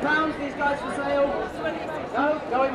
£20, these guys for sale. No, going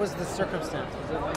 was the circumstance? Was it like...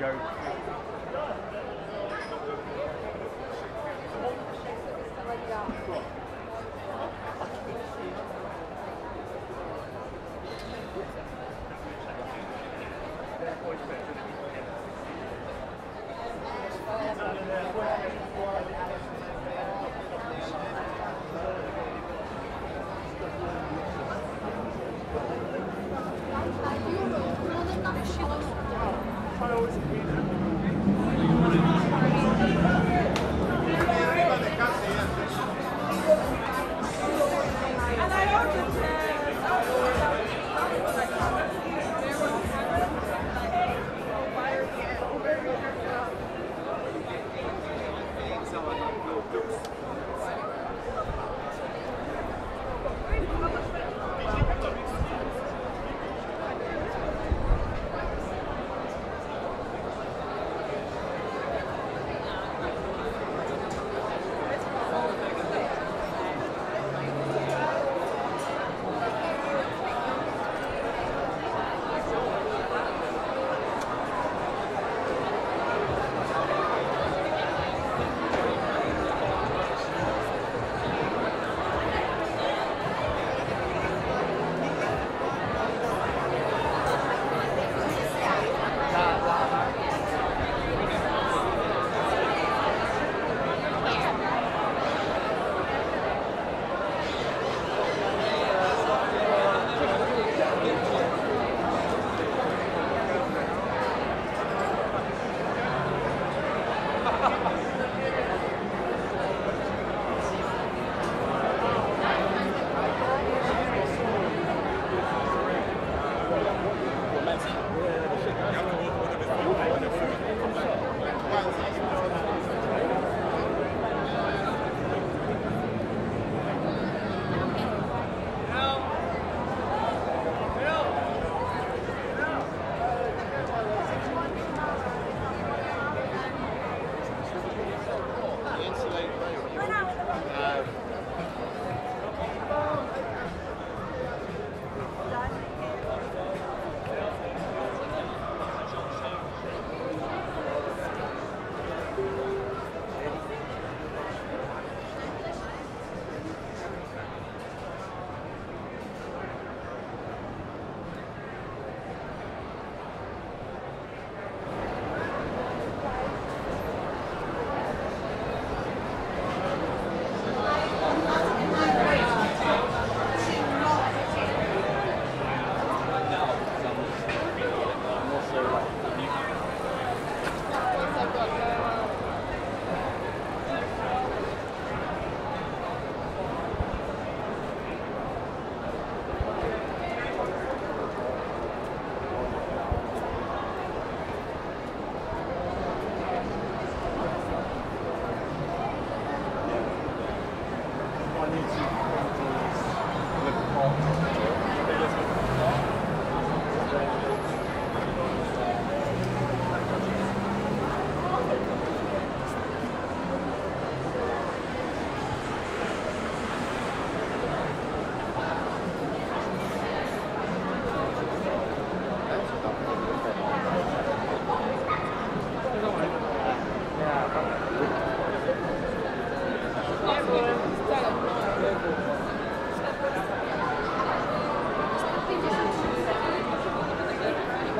go.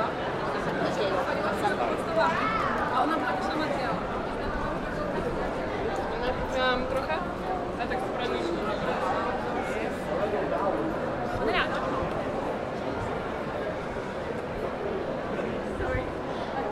Thank you.